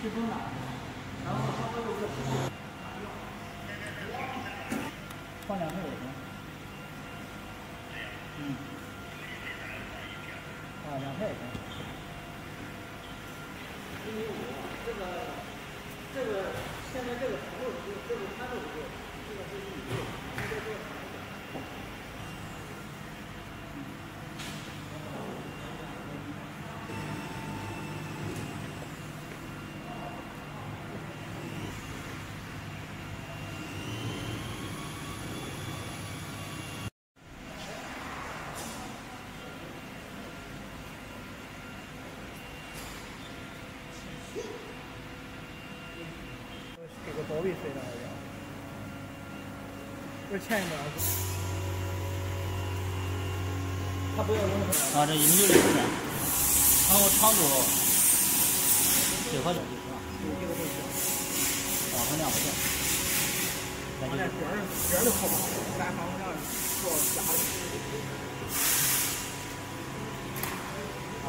去多拿，然后稍微有点放两个尾巴。嗯。啊，两块钱。1.5米，这个现在这个长度是这个宽度是，这个是1.6米，这个是。 保卫费的，这欠一点。他不要扔啊，这1.6米。然后长度9.9是吧？网上量不对。咱这角儿都扣不好，咱网上量做假的。好。